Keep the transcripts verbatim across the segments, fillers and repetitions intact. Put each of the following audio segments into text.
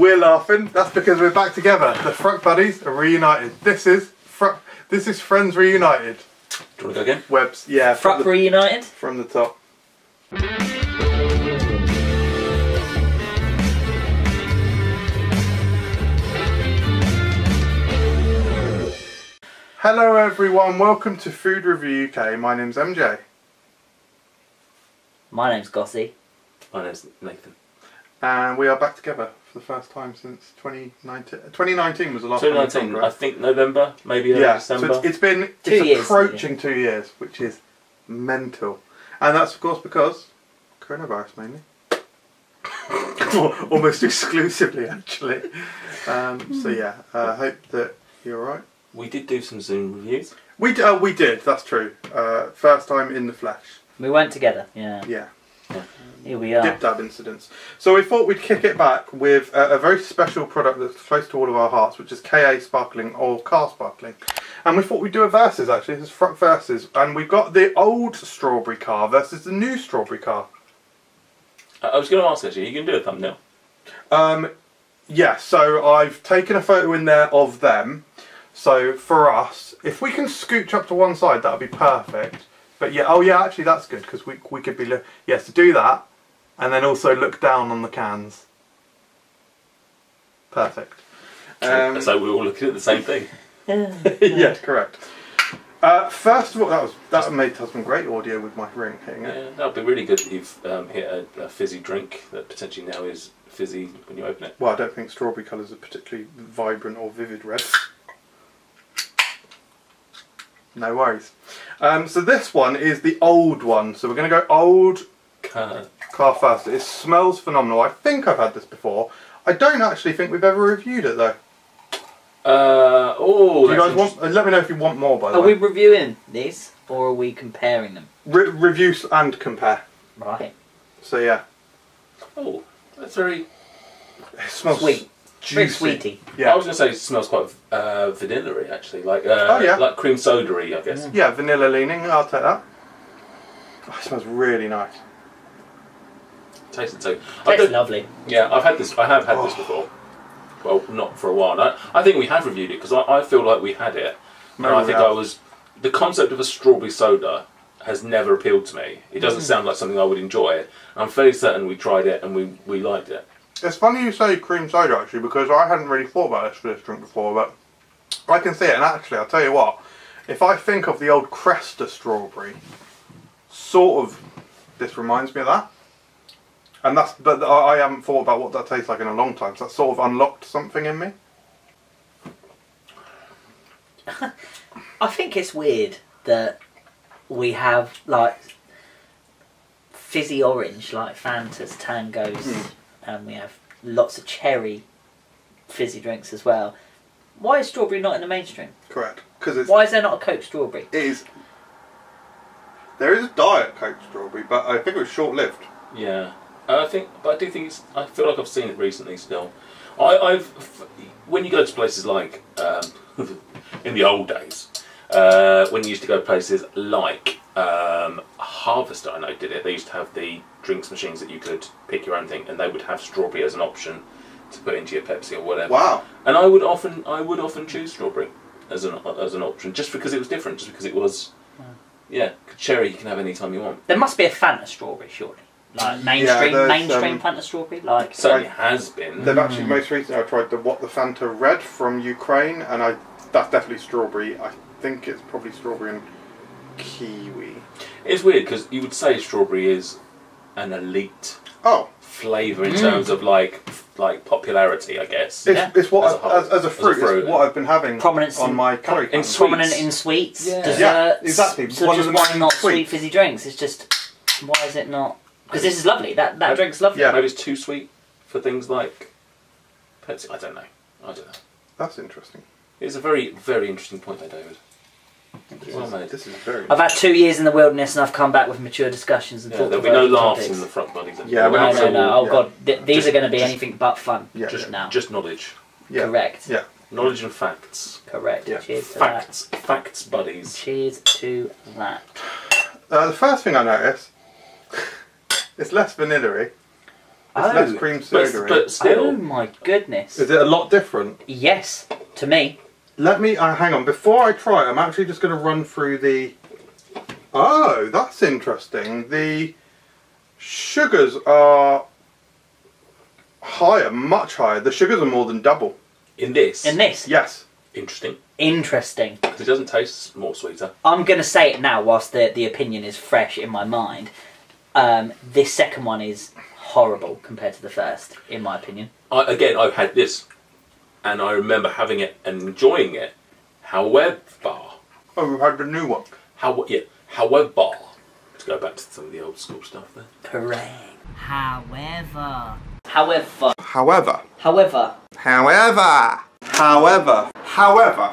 We're laughing. That's because we're back together. The Fruk buddies are reunited. This is Fruk. This is friends reunited. Do you want to go again? Webs. Yeah. Fruk reunited. From the top. Hello everyone, welcome to Food Review U K. My name's M J. My name's Gossy. My name's Nathan. And we are back together for the first time since twenty nineteen. twenty nineteen was the last twenty nineteen, time. twenty nineteen, I think November, maybe yeah. December. So it's, it's been two it's years, approaching two years, which is mental. And that's of course because coronavirus mainly. Almost exclusively actually. Um, so yeah, I uh, hope that you're alright. We did do some Zoom reviews. We d uh, we did. That's true. Uh, first time in the flesh. We went together. Yeah. Yeah. yeah. Here we are. Dip dab incidents. So we thought we'd kick it back with a, a very special product that's close to all of our hearts, which is K A sparkling or K A sparkling. And we thought we'd do a versus. Actually, this is Fruk versus, and we've got the old strawberry K A versus the new strawberry K A. I, I was going to ask actually. You can do a thumbnail. Um. Yeah. So I've taken a photo in there of them. So for us, if we can scooch up to one side, that would be perfect. But yeah, oh yeah, actually that's good because we we could be yes yeah, so do that, and then also look down on the cans. Perfect. Um, so we're all looking at the same thing. Yeah, correct. Uh, first of all, that was that made some great audio with my ring hitting it. Yeah, that'd be really good if you've um, hit a, a fizzy drink that potentially now is fizzy when you open it. Well, I don't think strawberry colours are particularly vibrant or vivid red. No worries. Um, so this one is the old one. So we're going to go old K A first. It smells phenomenal. I think I've had this before. I don't actually think we've ever reviewed it though. Uh, oh, do you guys want? Uh, let me know if you want more. By the way, are we reviewing these or are we comparing them? Re review and compare. Right. So yeah. Oh, that's very. It smells sweet. Very sweety. Yeah. I was going to say it smells quite uh, vanilla-y actually, like uh, oh, yeah. like cream soda-y I guess. Yeah, vanilla leaning, I'll take that. Oh, it smells really nice. Tastes it too. Tastes lovely. Yeah, I've had this, I have had oh. this before. Well, not for a while. I, I think we have reviewed it because I, I feel like we had it. And I think have. I was, the concept of a strawberry soda has never appealed to me. It doesn't mm. sound like something I would enjoy. I'm fairly certain we tried it and we, we liked it. It's funny you say cream soda actually because I hadn't really thought about this for this drink before, but I can see it. And actually I'll tell you what, if I think of the old Cresta strawberry, sort of this reminds me of that. And that's, but I haven't thought about what that tastes like in a long time, so that sort of unlocked something in me. I think it's weird that we have like fizzy orange like Fantas, Tangos, mm. and we have lots of cherry fizzy drinks as well. Why is strawberry not in the mainstream? Correct. Because it's. Why is there not a Coke strawberry? It is. There is a Diet Coke strawberry, but I think it was short-lived. Yeah, I think, but I do think it's. I feel like I've seen it recently still. I, I've when you go to places like um, in the old days uh, when you used to go to places like um, Harvester, I know did it. They used to have the drinks machines that you could pick your own thing, and they would have strawberry as an option to put into your Pepsi or whatever. Wow! And I would often, I would often choose strawberry as an as an option, just because it was different, just because it was, yeah, cherry you can have any time you want. There must be a Fanta strawberry, surely, like mainstream yeah, mainstream um, Fanta strawberry, like certainly I, has been. They've actually most recently I tried the what the Fanta Red from Ukraine, and I that's definitely strawberry. I think it's probably strawberry and kiwi. It's weird because you would say strawberry is an elite oh. flavour in mm. terms of like like popularity, I guess. It's, yeah. it's what as a, I, as, as a fruit, as a fruit. It's what I've been having prominence on in, my curry. In prominent in sweets, yeah. desserts. Yeah, exactly. So one just why not sweet. sweet fizzy drinks? It's just why is it not? Because this is lovely. That that maybe, drink's lovely. Yeah, maybe it's too sweet for things like Pepsi. I don't know. I don't know. That's interesting. It's a very very interesting point, though, David. This well, is, mate, this is very I've had two years in the wilderness and I've come back with mature discussions and yeah, there'll be no laughs topics. in the Fruk buddies. Yeah, no, no, no, no. Oh yeah. God, Th these just, are going to be just, anything but fun. Yeah, just yeah. now. Just knowledge. Yeah. Correct. Yeah. Knowledge and facts. Correct. Yeah. Cheers facts. to that. Facts, buddies. Cheers to that. Uh, the first thing I notice, it's less vanilla-y. Oh, less cream soda. But, but still, oh my goodness! Is it a lot different? Yes, to me. Let me uh, hang on. Before I try, I'm actually just going to run through the. Oh, that's interesting. The sugars are higher, much higher. The sugars are more than double. In this? In this? Yes. Interesting. Interesting. Because it doesn't taste more sweeter. I'm going to say it now whilst the, the opinion is fresh in my mind. Um, this second one is horrible compared to the first, in my opinion. I, again, I've had this, and I remember having it and enjoying it. However... Oh, we've had the new one. How, yeah. However, let's go back to some of the old school stuff there. Correct. However. However. However. However. However. However. However. However.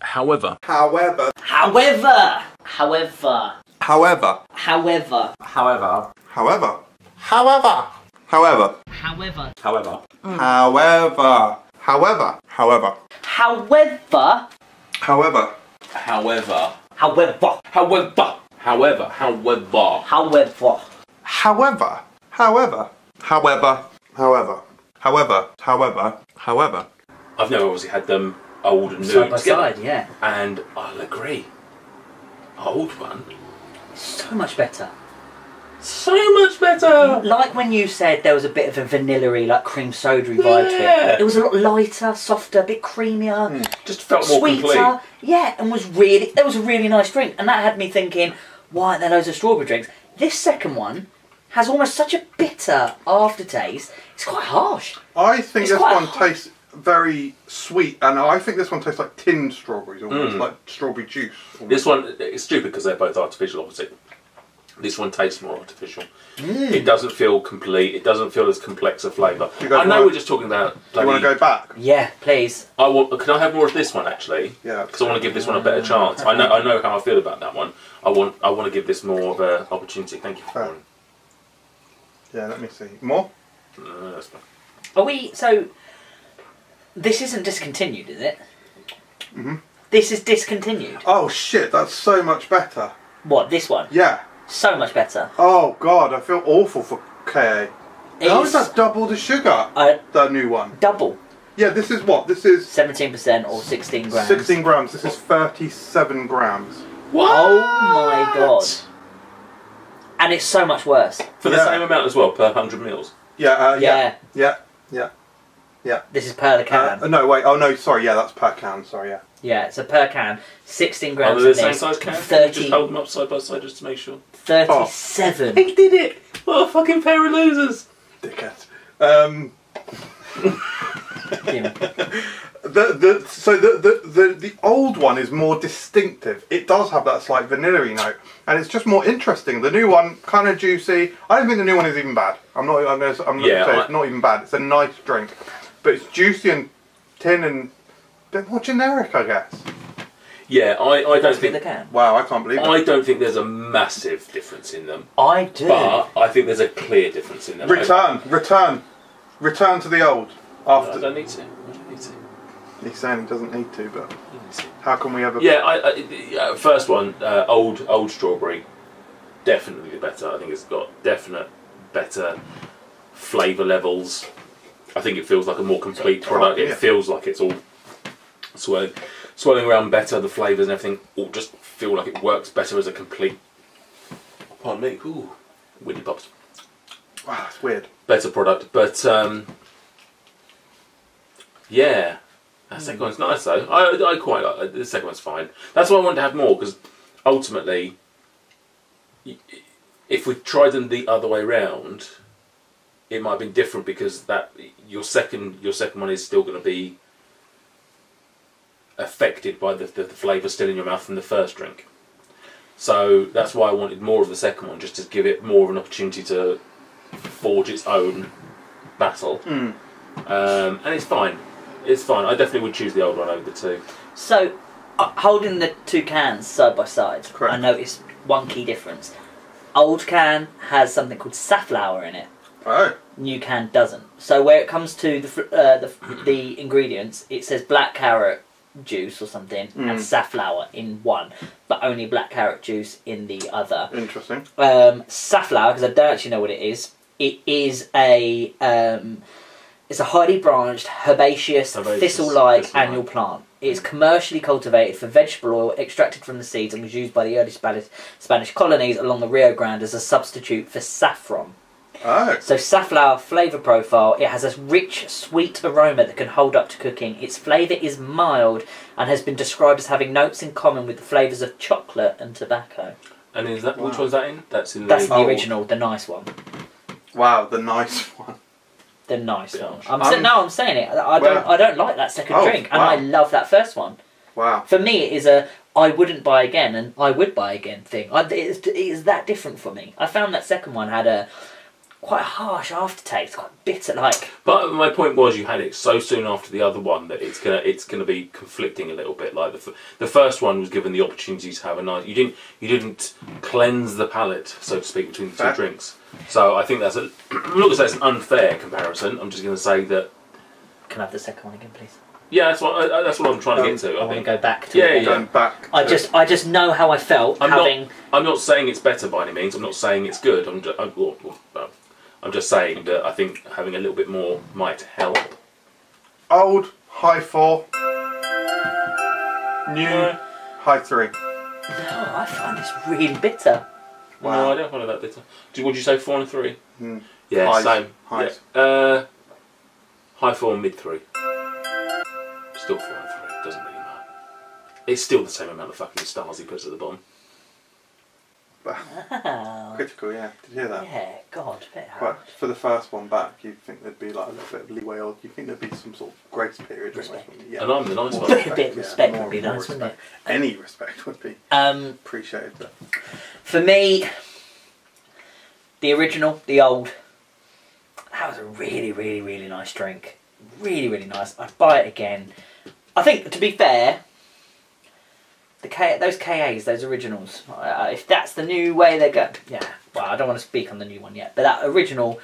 However. However. However. However. However. However. However. However. However. However. However. However. However. However. However. However. However. However. However. However. However. However. However. However. However. However. However. However. However. However. I've never obviously had them old and new side by side, yeah. And I'll agree. Old one. So much better. So much better. Like when you said there was a bit of a vanilla-y, like cream soda-y vibe yeah. to it. It was a lot lighter, softer, a bit creamier. Mm. Just felt more sweeter. Complete. Yeah, and was really. It was a really nice drink, and that had me thinking, why aren't there loads of strawberry drinks? This second one has almost such a bitter aftertaste. It's quite harsh. I think it's this one tastes very sweet, and I think this one tastes like tinned strawberries, almost mm. like strawberry juice. Almost. This one is stupid because they're both artificial, obviously. This one tastes more artificial. Mm. It doesn't feel complete. It doesn't feel as complex a flavour. I know we're just talking about... Do you want to go back? Yeah, please. I want, can I have more of this one, actually? Yeah. Because I want to give this one a better chance. I know I know how I feel about that one. I want I want to give this more of an opportunity. Thank you for that. Yeah, let me see. More? No, that's fine. Are we... So, this isn't discontinued, is it? Mm-hmm. This is discontinued. Oh, shit. That's so much better. What, this one? Yeah. So much better. Oh god, I feel awful for K A. How is that double the sugar? Uh, the new one. Double? Yeah, this is what? This is... seventeen percent or sixteen grams. sixteen grams. This is thirty-seven grams. What? Oh my god. And it's so much worse. For the yeah. same amount as well, per one hundred mils. Yeah, uh, yeah, yeah, yeah, yeah, yeah. This is per the can. Uh, no, wait, oh no, sorry, yeah, that's per can, sorry, yeah. Yeah, so per can, sixteen grams. Are they the same size can? thirty, just hold them up side by side just to make sure. thirty-seven. Oh. They did it! What a fucking pair of losers! Dickhead. Um, the, the, so the, the, the, the old one is more distinctive. It does have that slight vanilla-y note. And it's just more interesting. The new one, kind of juicy. I don't think the new one is even bad. I'm not I'm gonna, I'm yeah, gonna say I... it's not even bad. It's a nice drink. But it's juicy and tin and... bit more generic, I guess. Yeah, I, I don't think... Wow, I can't believe it. I don't think there's a massive difference in them. I do. But I think there's a clear difference in them. Return, return. Return to the old. After. No, I don't need to. I don't need to. He's saying he doesn't need to, but how can we ever... Yeah, I, I, first one, uh, old old strawberry. Definitely better. I think it's got definite better flavour levels. I think it feels like a more complete product. It feels like it's all... Swirling, swirling around better, the flavours and everything all just feel like it works better as a complete. Pardon me, ooh, Winnie Pops. Wow, that's weird. Better product, but um, yeah, that second one's nice though. I I quite like the second one's fine. That's why I wanted to have more because ultimately, if we tried them the other way round, it might have been different because that your second your second one is still going to be affected by the, the, the flavour still in your mouth from the first drink. So that's why I wanted more of the second one, just to give it more of an opportunity to forge its own battle. Mm. Um, and it's fine. It's fine. I definitely would choose the old one over the two. So, uh, holding the two cans side by side, correct. I noticed one key difference. Old can has something called safflower in it. Oh. New can doesn't. So where it comes to the, uh, the, the ingredients, it says black carrot juice or something mm. and safflower in one, but only black carrot juice in the other. Interesting. Um, safflower, because I don't actually know what it is, it is a um, it's a highly branched herbaceous, herbaceous thistle-like thistle annual like. plant. It is commercially cultivated for vegetable oil extracted from the seeds and was used by the early Spanish, Spanish colonies along the Rio Grande as a substitute for saffron. Oh. So safflower flavour profile, it has a rich, sweet aroma that can hold up to cooking. Its flavour is mild and has been described as having notes in common with the flavours of chocolate and tobacco. And is that wow. which one's that in? That's in That's the, the original, old. the nice one. Wow, the nice one. The nice one. I'm um, no, I'm saying it. I don't. Well, I don't like that second oh, drink, and wow. I love that first one. Wow. For me, it is a I wouldn't buy again, and I would buy again thing. I, it, is, it is that different for me. I found that second one had a quite harsh aftertaste, quite bitter, like. But my point was, you had it so soon after the other one that it's gonna it's gonna be conflicting a little bit. Like the f the first one was given the opportunity to have a nice. You didn't you didn't cleanse the palate, so to speak, between the Fair. two drinks. So I think that's a, I'm not going to say it's an unfair comparison, I'm just going to say that... Can I have the second one again, please? Yeah, that's what, I, that's what I'm trying um, to get to. I, I want to go back to yeah, it. Yeah, going back. I just, I just know how I felt I'm having... Not, I'm not saying it's better by any means, I'm not saying it's good, I'm just, I'm, I'm just saying that I think having a little bit more might help. Old, high four. New, no. high three. No, I find this really bitter. Wow. No, I don't find it that bitter. Would you say four and three? Mm. Yeah, highs. same. Highs. Yeah. Uh, high four and mid three. Still four and three, doesn't really matter. It's still the same amount of fucking stars he puts at the bottom. Wow. Critical, yeah. Did you hear that? Yeah, God. But for the first one back, you'd think there'd be like a little bit of leeway, or you'd think there'd be some sort of grace period. Respect. Yeah. And I'm the nice one. A bit of respect yeah, would be nice, respect. wouldn't it? Any respect would be um, appreciated. But. For me, the original, the old, that was a really, really, really nice drink. Really, really nice. I'd buy it again. I think, to be fair, the K, those K As, those originals, uh, if that's the new way they go, yeah, well, I don't want to speak on the new one yet, but that original,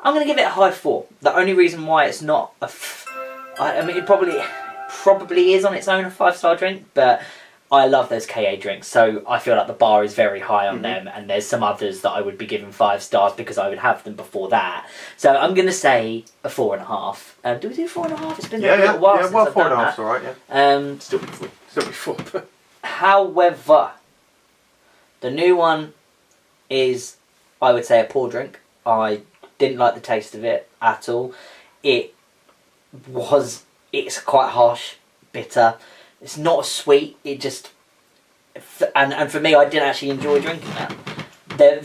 I'm going to give it a high four. The only reason why it's not a, f I, I mean, it probably, probably is on its own a five-star drink, but I love those K A drinks, so I feel like the bar is very high on mm-hmm. them, and there's some others that I would be giving five stars because I would have them before that. So I'm going to say a four and a half. Um, do we do four and a half? It's been yeah, a little yeah, while yeah, since well, I've four done and a half's all right, yeah. Um, Still before. However, the new one is, I would say, a poor drink. I didn't like the taste of it at all. It was, it's quite harsh, bitter. It's not sweet. It just, and and for me, I didn't actually enjoy drinking that. They're,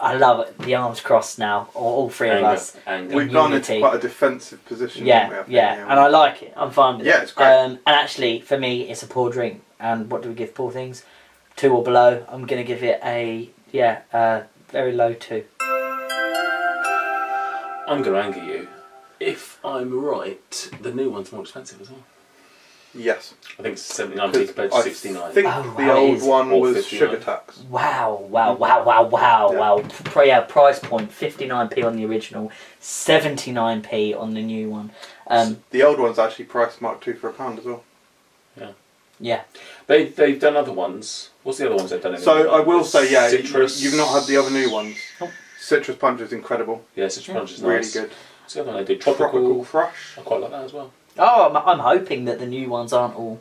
I love it. The arms crossed now, all three anger, of us. Anger. We've gone into quite a defensive position. Yeah, haven't we? yeah, yeah, and I like it. I'm fine with yeah, it. Yeah, it's great. Um, and actually, for me, it's a poor drink. And what do we give poor things? Two or below. I'm going to give it a, yeah, uh, very low two. I'm going to anger you. If I'm right, the new one's more expensive as well. Yes. I think it's seventy-nine p compared to sixty-nine. I think oh, wow, the old one was sugar tax. Wow, wow, wow, wow, wow, yeah. wow. Pre our price point, fifty-nine p on the original, seventy-nine p on the new one. Um, the old one's actually priced Mark two for a pound as well. Yeah. Yeah. They, they've done other ones. What's the other ones they've done? So the I will say, yeah, citrus. You, you've not had the other new ones. Oh. Citrus Punch is incredible. Yeah, Citrus yeah. Punch is really nice. Really good. What's the other one they do? Tropical, Tropical Thrush. I quite like that as well. Oh, I'm, I'm hoping that the new ones aren't all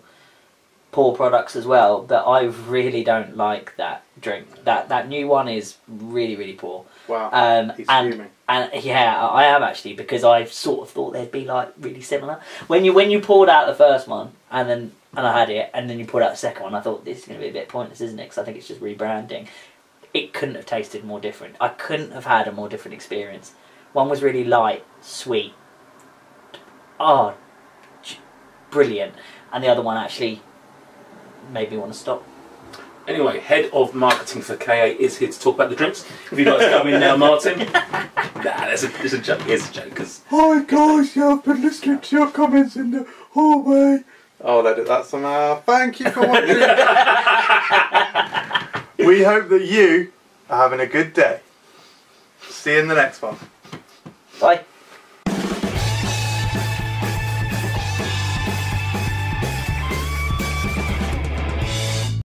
poor products as well, but I really don't like that drink. That that new one is really, really poor. Wow, um, he's and, fuming. And yeah, I am actually, because I sort of thought they'd be like really similar. When you when you poured out the first one, and then and I had it, and then you poured out the second one, I thought this is going to be a bit pointless, isn't it? Because I think it's just rebranding. It couldn't have tasted more different. I couldn't have had a more different experience. One was really light, sweet. Oh. Brilliant, and the other one actually made me want to stop. Anyway, head of marketing for K A is here to talk about the drinks. If you'd like to come in now, Martin. Nah, that's a, that's a joke. It's a joke. Cause Hi guys, yeah, I've been listening to your comments in the hallway. Oh, they did that somehow. Thank you for watching. We hope that you are having a good day. See you in the next one. Bye.